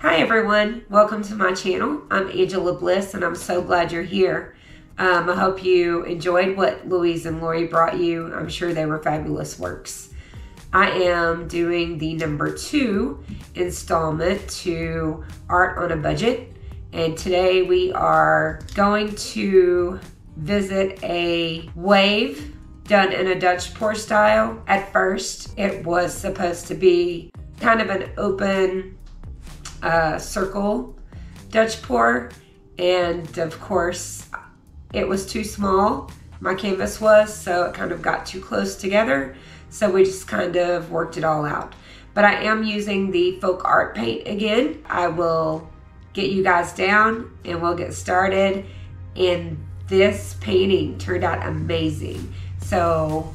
Hi everyone, welcome to my channel. I'm Angelia Bliss and I'm so glad you're here. I hope you enjoyed what Louise and Lori brought you. I'm sure they were fabulous works. I am doing the number 2 installment to Art on a Budget, and today we are going to visit a wave done in a Dutch pour style. At first it was supposed to be kind of an open circle Dutch pour, and of course it was too small, my canvas was, so it kind of got too close together, so we just kind of worked it all out. But I am using the Folk Art paint again. I will get you guys down and we'll get started, and this painting turned out amazing, so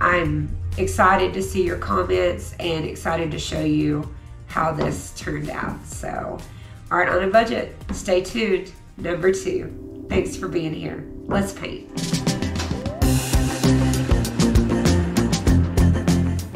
I'm excited to see your comments and excited to show you how this turned out. So, Art on a Budget, stay tuned, number 2. Thanks for being here. Let's paint.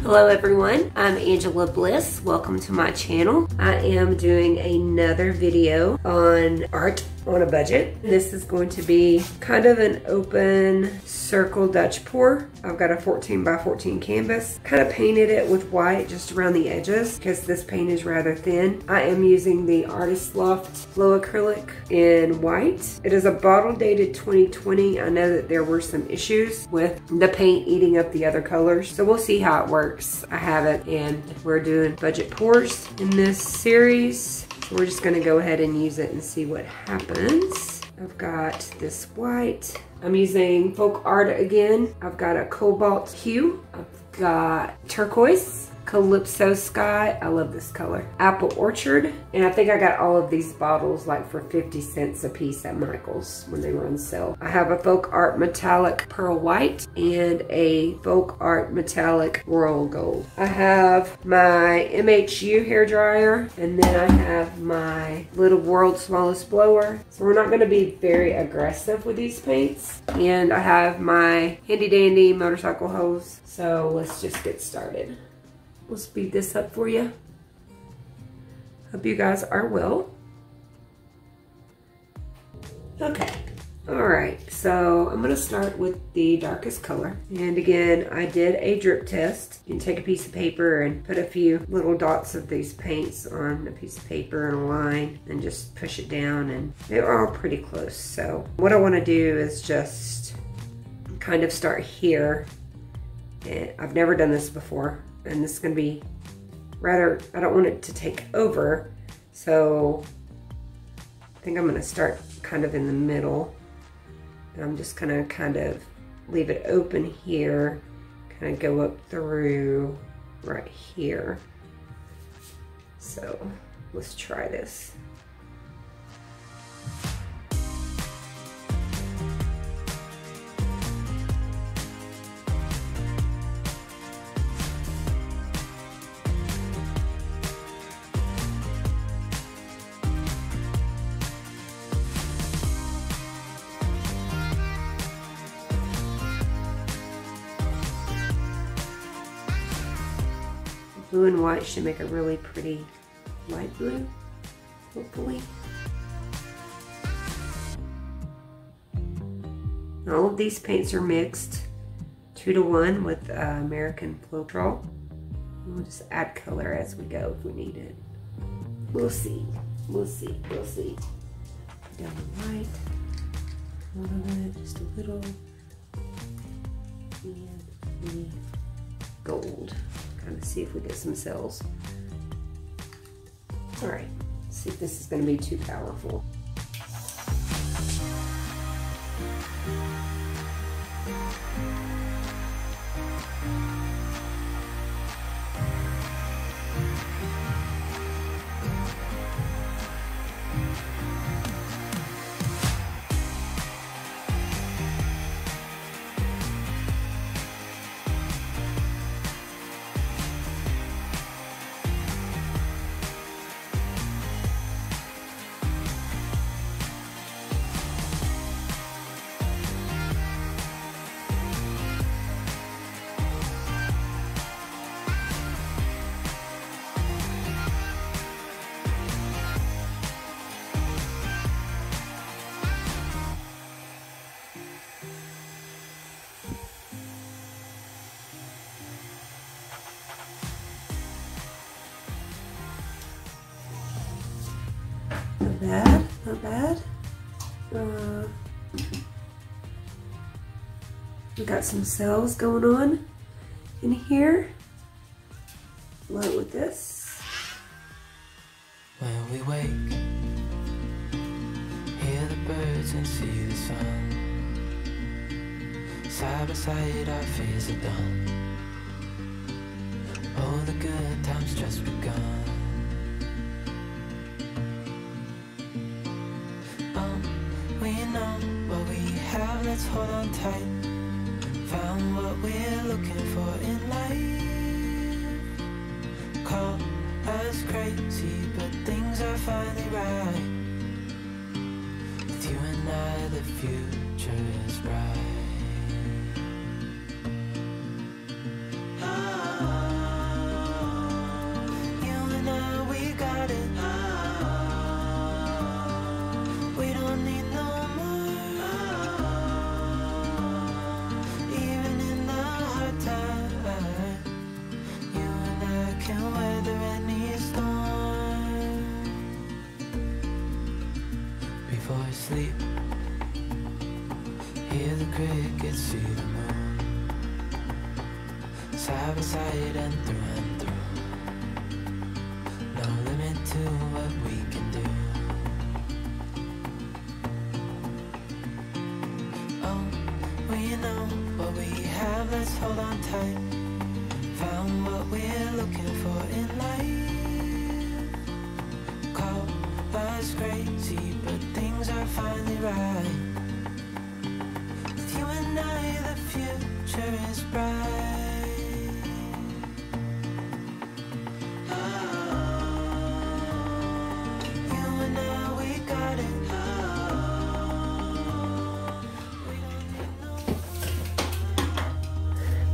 Hello everyone, I'm Angelia Bliss, welcome to my channel. I am doing another video on Art on a Budget. This is going to be kind of an open circle Dutch pour. I've got a 14x14 canvas, kind of painted it with white just around the edges because this paint is rather thin. I am using the Artist Loft Flow Acrylic in white. It is a bottle dated 2020. I know that there were some issues with the paint eating up the other colors, so we'll see how it works. I have it and we're doing budget pours in this series. We're just gonna go ahead and use it and see what happens. I've got this white. I'm using Folk Art again. I've got a Cobalt Hue. I've got Turquoise, Calypso Sky. I love this color. Apple Orchard. And I think I got all of these bottles like for 50 cents a piece at Michael's when they were on sale. I have a Folk Art Metallic Pearl White and a Folk Art Metallic Royal Gold. I have my MHU hairdryer, and then I have my Little World Smallest Blower. So we're not going to be very aggressive with these paints. And I have my handy dandy motorcycle hose. So let's just get started. We'll speed this up for you. Hope you guys are well. Okay. All right, so I'm gonna start with the darkest color. And again, I did a drip test. You can take a piece of paper and put a few little dots of these paints on a piece of paper and a line and just push it down, and they're all pretty close. So what I wanna do is just kind of start here. And I've never done this before, and this is gonna be rather, I don't want it to take over, so I think I'm gonna start kind of in the middle, and I'm just gonna kind of leave it open here, kind of go up through right here. So let's try this. Blue and white should make a really pretty light blue, hopefully. And all of these paints are mixed 2-to-1 with American Floetrol. We'll just add color as we go if we need it. We'll see, we'll see, we'll see. Down the white, a little bit, just a little, and the gold. Let's see if we get some cells. All right, let's see if this is going to be too powerful. Not bad, not bad. We got some cells going on in here. Light with this. When we wake, hear the birds and see the sun. Side by side our fears are done. All the good times just begun. We know what we have, let's hold on tight. Found what we're looking for in life. Call us crazy, but things are finally right. With you and I, the future is bright.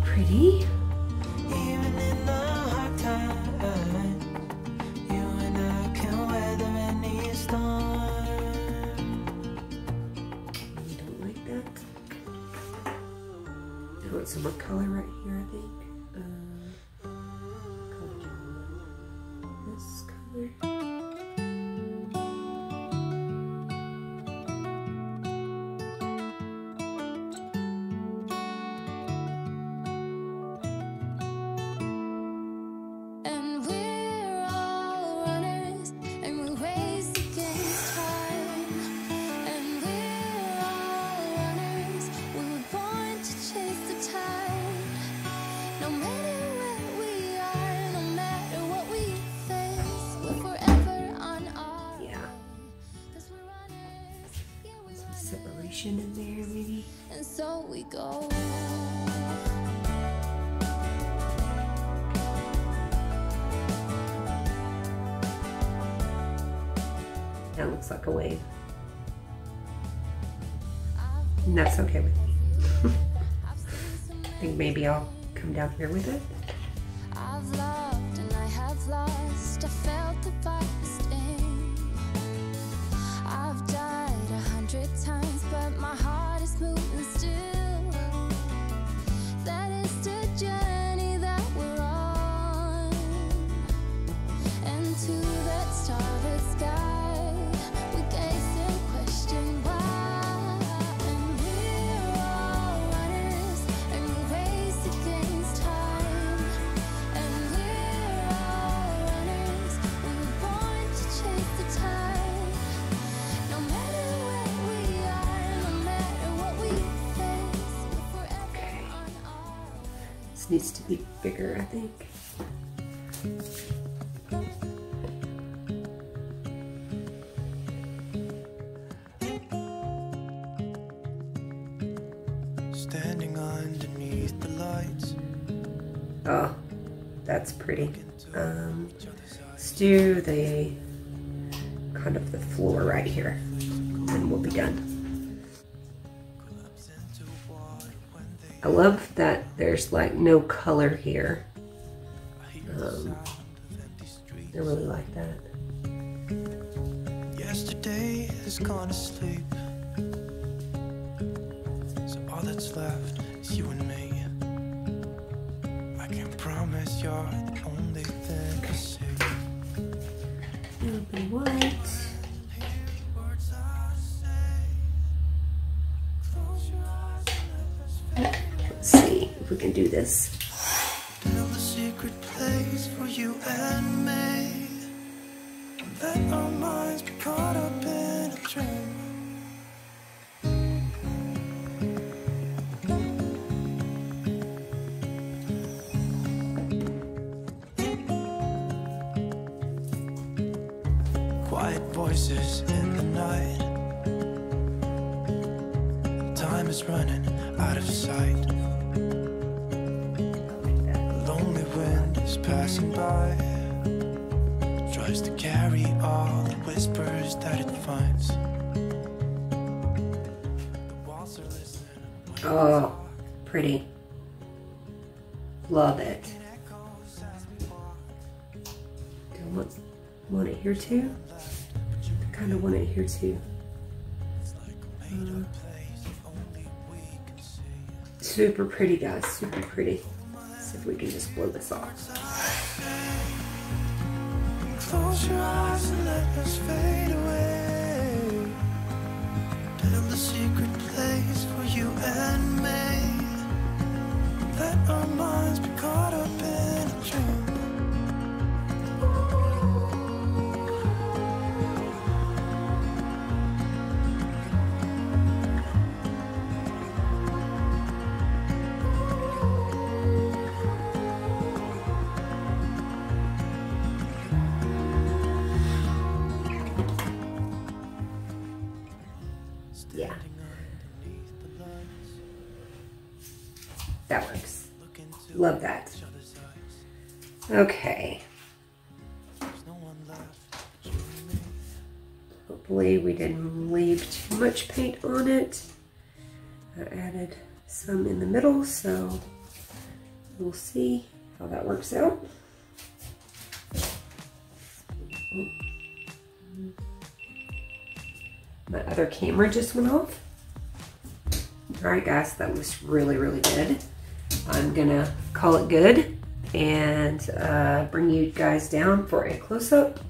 Pretty. Even in the hard time, you and I can weather any storm. You don't like that? I want some more color right here, I think. In there, maybe. And so we go. That looks like a wave. And that's okay with me. I think maybe I'll come down here with it. I've loved and I have lost. I felt the bite. Needs to be bigger, I think. Standing underneath the lights. Oh, that's pretty. Let's do the kind of the floor right here, and we'll be done. I love that there's like no color here. I really like that. Yesterday has gone to sleep. So all that's left is you and me. I can promise you're the only thing I see. It'll be white. we can do this. Another secret place for you and me. Let our minds be caught up in a dream. Quiet voices in the night. Time is running out of sight. A lonely wind is passing by. Tries to carry all the whispers that it finds. The walls are listening. Oh, pretty. Love it. Do I want it here too? I kind of want it here too. Super pretty, guys. Super pretty. Let's see if we can just blow this off. Close your eyes and let us fade away. Build a secret place for you and me. Let our minds be caught up in a dream. That works. Love that. Okay. Hopefully we didn't leave too much paint on it. I added some in the middle, so we'll see how that works out. My other camera just went off. All right, guys, that was really, really good. I'm gonna call it good and bring you guys down for a close-up,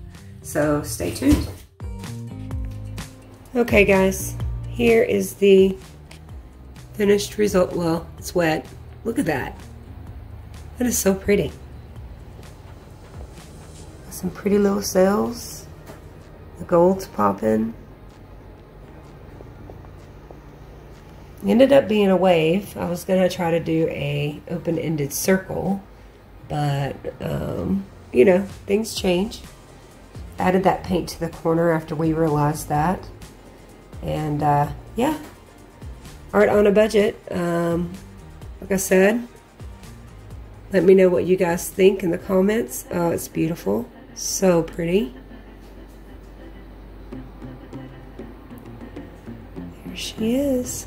so stay tuned. Okay, guys, here is the finished result. Well, it's wet. Look at that. That is so pretty. Some pretty little sails. The gold's popping. Ended up being a wave. I was gonna try to do a open-ended circle, but you know, things change. Added that paint to the corner after we realized that, and yeah, art on a budget. Like I said, let me know what you guys think in the comments. Oh, it's beautiful, so pretty. Here she is.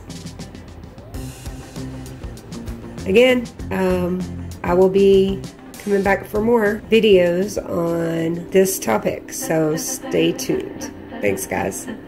Again, I will be coming back for more videos on this topic, so stay tuned. Thanks, guys.